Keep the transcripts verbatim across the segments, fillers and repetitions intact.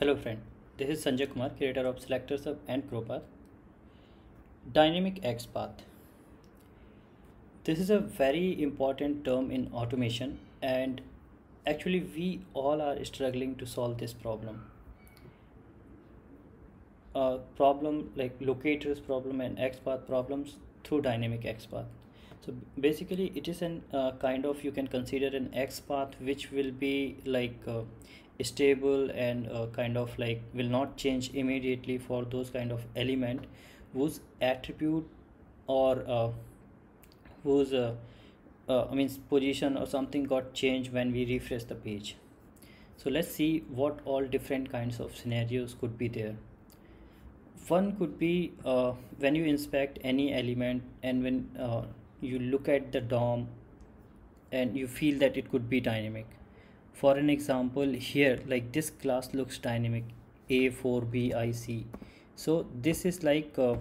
Hello friend, this is Sanjay Kumar, creator of SelectorsHub and ProPath. Dynamic XPath. This is a very important term in automation, and actually we all are struggling to solve this problem. Uh, problem like locators problem and XPath problems through Dynamic XPath. So basically it is an uh, kind of, you can consider an XPath which will be like uh, stable and uh, kind of like will not change immediately for those kind of element whose attribute or uh, whose uh, uh, I mean position or something got changed when we refresh the page. So let's see what all different kinds of scenarios could be there. One could be uh, when you inspect any element and when uh, you look at the D O M and you feel that it could be dynamic. For an example here, like this class looks dynamic, A four B I C. So this is like uh,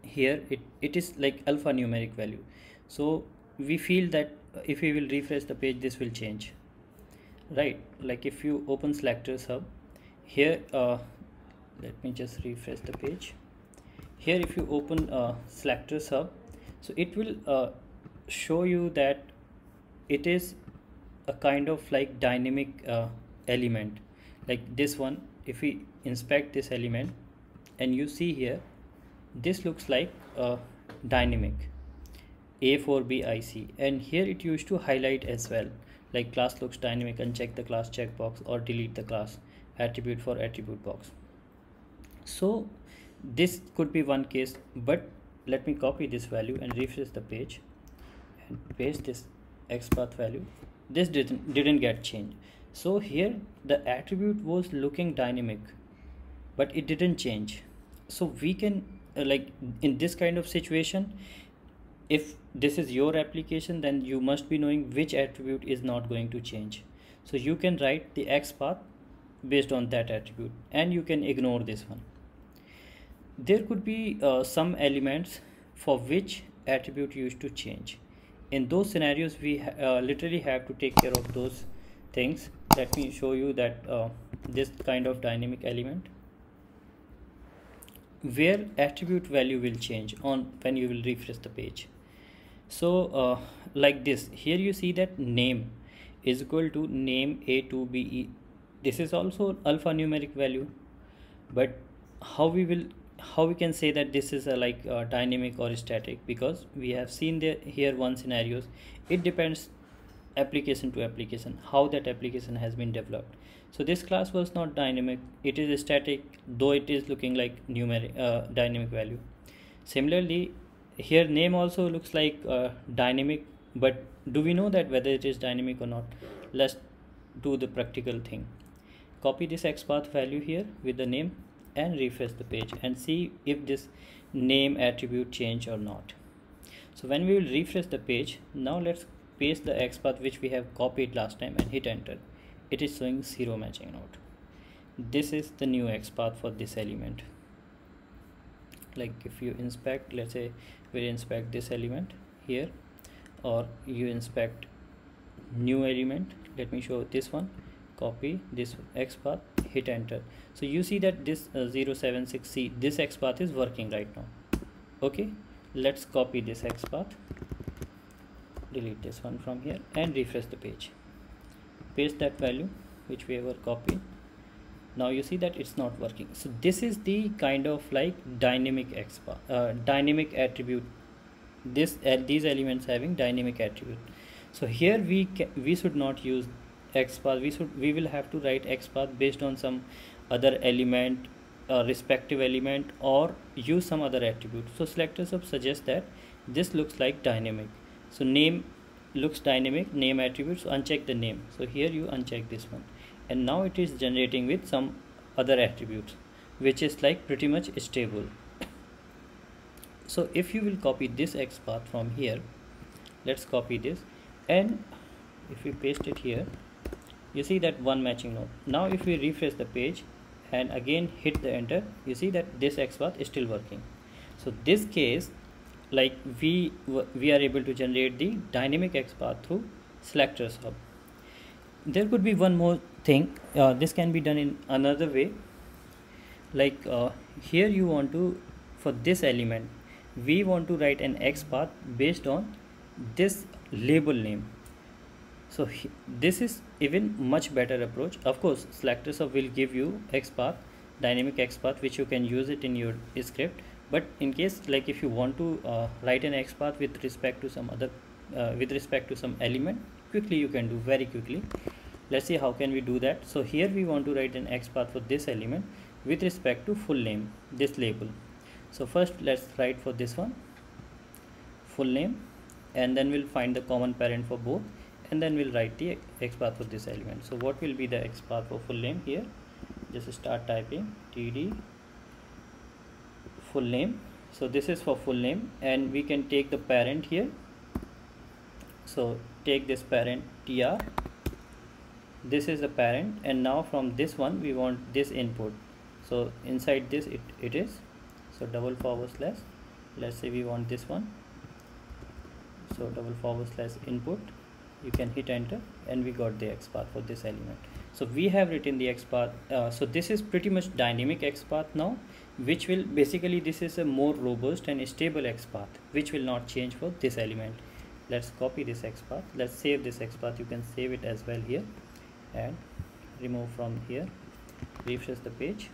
here it, it is like alphanumeric value. So we feel that if we will refresh the page, this will change, right? Like if you open SelectorsHub here, uh, let me just refresh the page. Here if you open uh, SelectorsHub, so it will uh, show you that it is a kind of like dynamic uh, element. Like this one, if we inspect this element and you see here, this looks like a dynamic A four B I C, and here it used to highlight as well, like class looks dynamic, uncheck the class checkbox or delete the class attribute for attribute box. So this could be one case, but let me copy this value and refresh the page and paste this XPath value. This didn't didn't get changed. So here the attribute was looking dynamic, but it didn't change. So we can uh, like in this kind of situation, if this is your application, then you must be knowing which attribute is not going to change. So you can write the XPath based on that attribute and you can ignore this one. There could be uh, some elements for which attribute used to change. In those scenarios we uh, literally have to take care of those things. Let me show you that uh, this kind of dynamic element where attribute value will change on when you will refresh the page. So uh, like this, here you see that name is equal to name A two B E. This is also alphanumeric value, but how we will how we can say that this is a like a dynamic or static, because we have seen there here one scenarios, it depends application to application how that application has been developed. So this class was not dynamic, it is static, though it is looking like numeric uh, dynamic value. Similarly here name also looks like uh, dynamic, but do we know that whether it is dynamic or not? Let's do the practical thing. Copy this XPath value here with the name and refresh the page and see if this name attribute change or not. So when we will refresh the page, now let's paste the XPath which we have copied last time and hit enter. It is showing zero matching node. This is the new XPath for this element. Like if you inspect, let's say we inspect this element here, or you inspect new element, let me show this one, copy this XPath, hit enter. So you see that this uh, zero seven six C, this XPath is working right now. Okay, let's copy this XPath, delete this one from here and refresh the page. Paste that value which we were copied. Now you see that it's not working. So this is the kind of like dynamic XPath, uh, dynamic attribute. This uh, these elements having dynamic attribute. So here we can, we should not use XPath. We should we will have to write XPath based on some other element, uh, respective element, or use some other attribute. So SelectorsHub suggests that this looks like dynamic. So name looks dynamic, name attributes, so uncheck the name. So here you uncheck this one, and now it is generating with some other attributes, which is like pretty much stable. So if you will copy this XPath from here, let's copy this, and if we paste it here, you see that one matching node. Now if we refresh the page and again hit the enter, you see that this XPath is still working. So this case, like we we are able to generate the dynamic XPath through SelectorsHub. There could be one more thing. Uh, this can be done in another way, like uh, here you want to, for this element we want to write an XPath based on this label name. So he, this is even much better approach. Of course, SelectorsHub will give you XPath, dynamic XPath, which you can use it in your script. But in case, like if you want to uh, write an XPath with respect to some other uh, with respect to some element, quickly you can do, very quickly. Let's see how can we do that. So here we want to write an XPath for this element with respect to full name, this label. So first let's write for this one full name, and then we'll find the common parent for both, and then we'll write the XPath for this element. So what will be the XPath for full name? Here just start typing T D full name. So this is for full name, and we can take the parent here. So take this parent T R, this is the parent, and now from this one we want this input. So inside this it, it is, so double forward slash, let's say we want this one, so double forward slash input, you can hit enter, and we got the XPath for this element. So we have written the XPath. Uh, so this is pretty much dynamic XPath now, which will basically, this is a more robust and stable XPath which will not change for this element. Let's copy this XPath, let's save this XPath, you can save it as well here, and remove from here, refresh the page.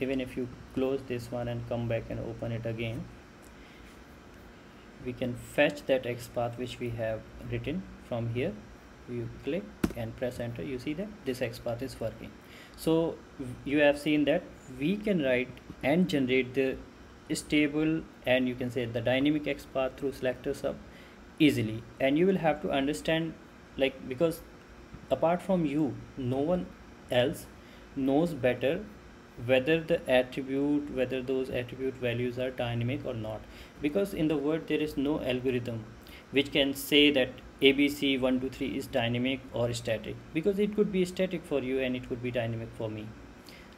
Even if you close this one and come back and open it again, we can fetch that XPath which we have written from here. You click and press enter, you see that this XPath is working. So you have seen that we can write and generate the stable, and you can say the dynamic XPath through SelectorsHub easily. And you will have to understand, like, because apart from you, no one else knows better whether the attribute, whether those attribute values are dynamic or not, because in the world there is no algorithm which can say that A B C one two three is dynamic or static, because it could be static for you and it could be dynamic for me,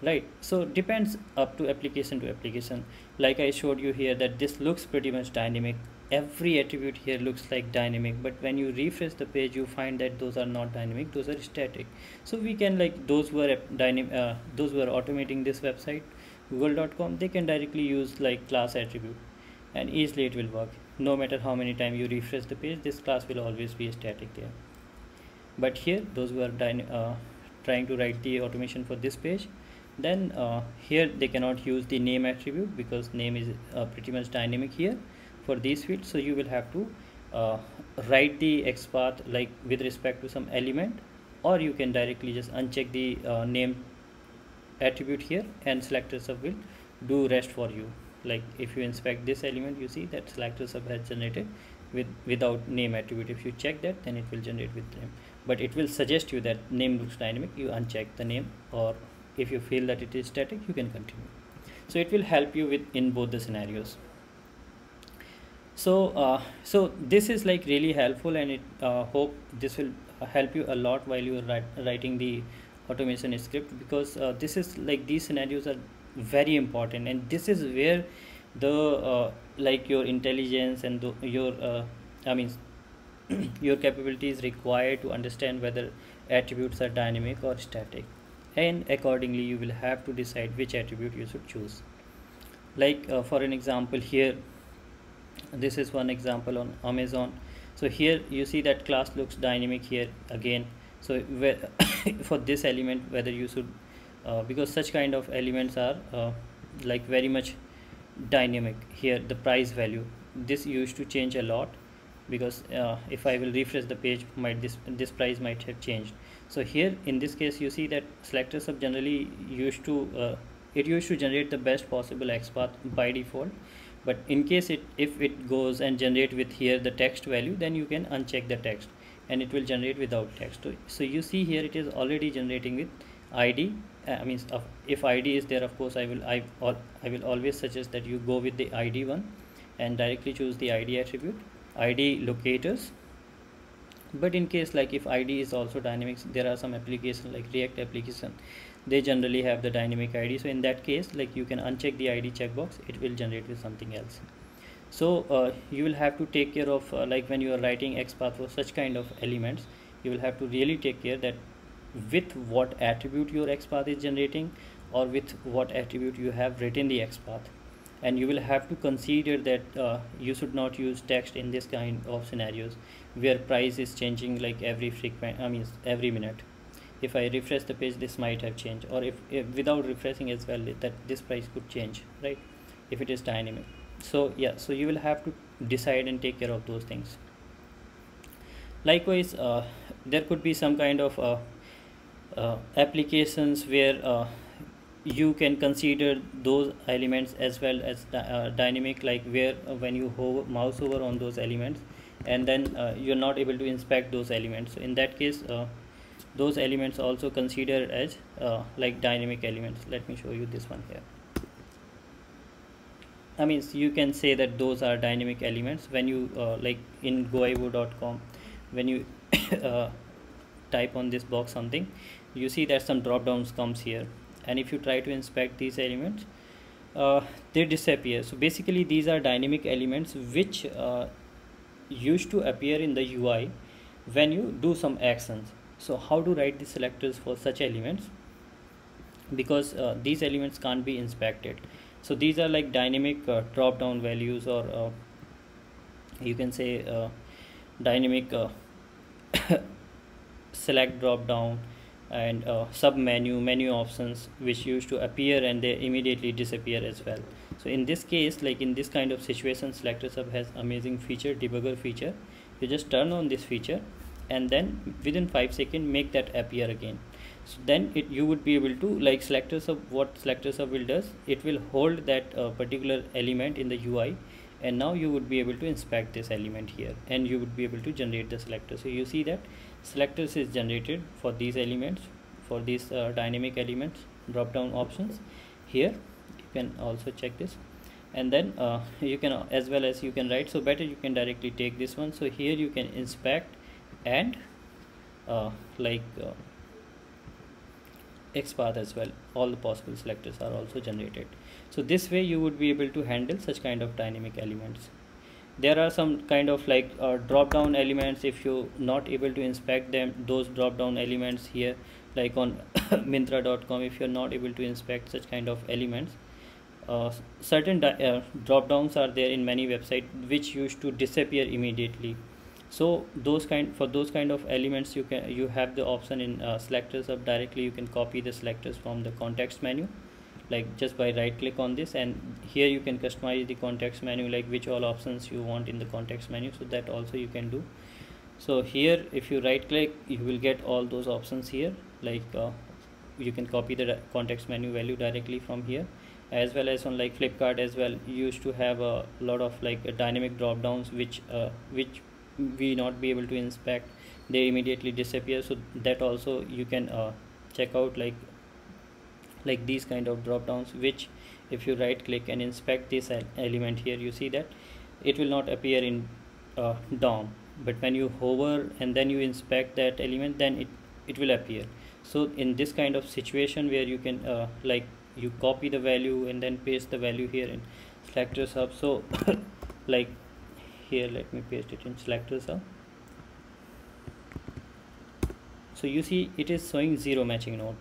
right? So depends up to application to application. Like I showed you here that this looks pretty much dynamic, every attribute here looks like dynamic, but when you refresh the page you find that those are not dynamic, those are static. So we can, like those were dynamic, uh, those were automating this website, Google dot com, they can directly use like class attribute, and easily it will work. No matter how many times you refresh the page, this class will always be static there. But here those who are uh, trying to write the automation for this page, then uh, here they cannot use the name attribute, because name is uh, pretty much dynamic here for these fields. So you will have to uh, write the XPath like with respect to some element, or you can directly just uncheck the uh, name attribute here, and SelectorsHub will do rest for you. Like if you inspect this element, you see that SelectorsHub has generated with without name attribute. If you check that, then it will generate with name, but it will suggest you that name looks dynamic, you uncheck the name, or if you feel that it is static, you can continue. So it will help you with in both the scenarios. So uh, so this is like really helpful, and it uh, hope this will help you a lot while you are write, writing the automation script, because uh, this is like these scenarios are very important, and this is where the uh, like your intelligence and the, your uh, I mean your capability is required to understand whether attributes are dynamic or static, and accordingly you will have to decide which attribute you should choose. Like uh, for an example here, this is one example on Amazon. So here you see that class looks dynamic here again. So where for this element, whether you should uh, because such kind of elements are uh, like very much dynamic. Here the price value, this used to change a lot, because uh, if I will refresh the page, might this this price might have changed. So here in this case you see that SelectorsHub generally used to uh, it used to generate the best possible XPath by default, but in case it if it goes and generate with here the text value, then you can uncheck the text and it will generate without text. So, so you see here it is already generating with I D. I mean if I D is there, of course I will I, I will always suggest that you go with the I D one and directly choose the I D attribute, I D locators. But in case like if I D is also dynamic, there are some applications like React application, they generally have the dynamic I D. So in that case, like you can uncheck the I D checkbox, it will generate with something else. So uh, you will have to take care of uh, like when you are writing XPath for such kind of elements, you will have to really take care that with what attribute your XPath is generating or with what attribute you have written the XPath. And you will have to consider that uh, you should not use text in this kind of scenarios where price is changing like every frequent, I mean every minute. If I refresh the page, this might have changed, or if, if without refreshing as well, that this price could change, right, if it is dynamic. So yeah, so you will have to decide and take care of those things. Likewise, uh, there could be some kind of uh, uh, applications where uh, you can consider those elements as well as uh, dynamic, like where uh, when you hover, mouse over on those elements and then uh, you're not able to inspect those elements. So in that case, uh, those elements also considered as uh, like dynamic elements. Let me show you this one here. I mean, so you can say that those are dynamic elements when you uh, like in Goibibo dot com, when you uh, type on this box something, you see that some drop downs comes here, and if you try to inspect these elements, uh, they disappear. So basically these are dynamic elements which uh, used to appear in the U I when you do some actions. So how to write the selectors for such elements, because uh, these elements can't be inspected. So these are like dynamic uh, drop down values, or uh, you can say uh, dynamic uh, select drop down and uh, sub menu, menu options, which used to appear and they immediately disappear as well. So in this case, like in this kind of situation, SelectorsHub has amazing feature, debugger feature. You just turn on this feature and then within five seconds make that appear again. So then it you would be able to, like SelectorsHub, what SelectorsHub will does, it will hold that uh, particular element in the U I, and now you would be able to inspect this element here and you would be able to generate the selector. So you see that selectors is generated for these elements, for these uh, dynamic elements drop down options here. You can also check this, and then uh, you can as well as you can write. So better you can directly take this one. So here you can inspect and uh, like uh, XPath as well. All the possible selectors are also generated. So this way you would be able to handle such kind of dynamic elements. There are some kind of like uh, drop down elements. If you're not able to inspect them, those drop down elements here, like on Myntra dot com, if you're not able to inspect such kind of elements, uh, certain uh, drop downs are there in many websites which used to disappear immediately. So those kind for those kind of elements, you can you have the option in uh, SelectorsHub directly. You can copy the selectors from the context menu, like just by right click on this, and here you can customize the context menu, like which all options you want in the context menu. So that also you can do. So here if you right click, you will get all those options here, like uh, you can copy the context menu value directly from here, as well as on like Flipkart as well. You used to have a lot of like uh, dynamic drop downs which uh, which we not be able to inspect, they immediately disappear. So that also you can uh, check out, like like these kind of drop downs which if you right click and inspect this element here, you see that it will not appear in uh, D O M, but when you hover and then you inspect that element, then it it will appear. So in this kind of situation where you can uh, like you copy the value and then paste the value here in SelectorsHub. So like here, let me paste it in SelectorsHub. So you see it is showing zero matching node,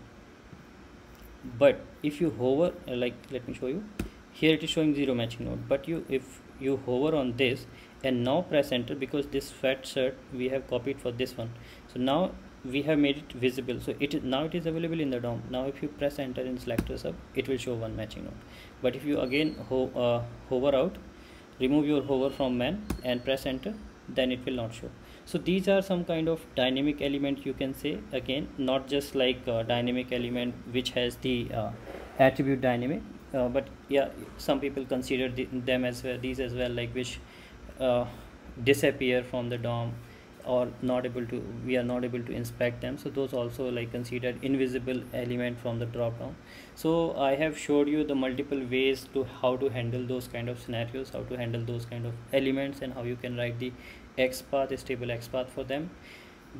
but if you hover, like let me show you here, it is showing zero matching node, but you if you hover on this and now press enter, because this fat cert we have copied for this one, so now we have made it visible. So it is now it is available in the D O M. Now if you press enter in SelectorsHub, it will show one matching node, but if you again ho uh, hover out, remove your hover from man and press enter, then it will not show. So these are some kind of dynamic element, you can say. Again, not just like uh, dynamic element which has the uh, attribute dynamic, uh, but yeah, some people consider the, them as well, these as well, like which uh, disappear from the D O M, or not able to we are not able to inspect them. So those also like considered invisible element from the drop down. So I have showed you the multiple ways to how to handle those kind of scenarios, how to handle those kind of elements, and how you can write the XPath, stable XPath for them.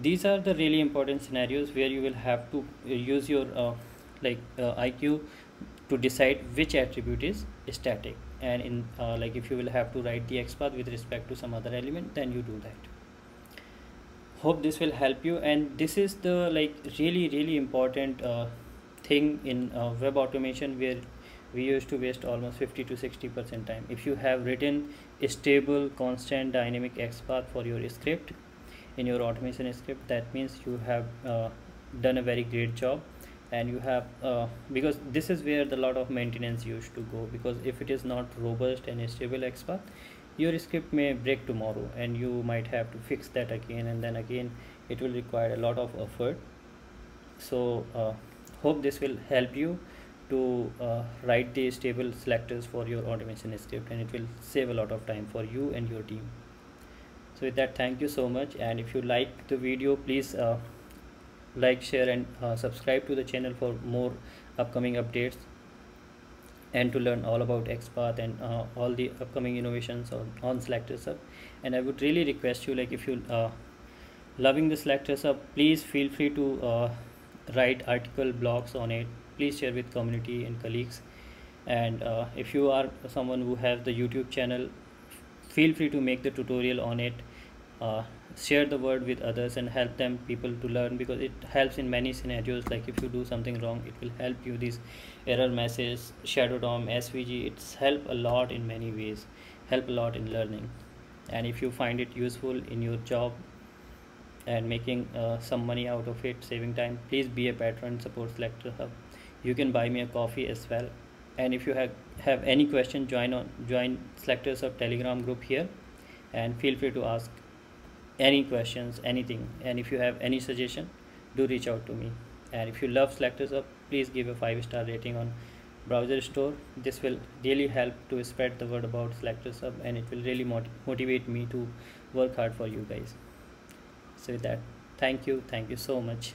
These are the really important scenarios where you will have to use your uh, like uh, I Q to decide which attribute is static, and in uh, like if you will have to write the XPath with respect to some other element, then you do that. Hope this will help you, and this is the like really really important uh, thing in uh, web automation where we used to waste almost fifty to sixty percent time. If you have written a stable constant dynamic XPath for your script in your automation script, that means you have uh, done a very great job, and you have uh, because this is where the lot of maintenance used to go, because if it is not robust and a stable XPath, your script may break tomorrow and you might have to fix that again, and then again it will require a lot of effort. So uh, hope this will help you to uh, write the stable selectors for your automation script, and it will save a lot of time for you and your team. So with that, thank you so much, and if you like the video, please uh, like, share, and uh, subscribe to the channel for more upcoming updates and to learn all about XPath and uh, all the upcoming innovations on, on SelectorsHub. And I would really request you, like if you uh, loving the SelectorsHub, please feel free to uh, write article blogs on it. Please share with community and colleagues, and uh, if you are someone who has the YouTube channel, feel free to make the tutorial on it, uh, share the word with others and help them people to learn, because it helps in many scenarios. Like if you do something wrong, it will help you, these error messages, shadow D O M, S V G, it's help a lot in many ways, help a lot in learning. And if you find it useful in your job and making uh, some money out of it, saving time, please be a patron, support SelectorsHub. You can buy me a coffee as well. And if you have have any question, join on join SelectorsHub Telegram group here, and feel free to ask any questions, anything. And if you have any suggestion, do reach out to me. And if you love SelectorsHub, please give a five star rating on browser store. This will really help to spread the word about SelectorsHub, and it will really mot motivate me to work hard for you guys. So with that, thank you thank you so much.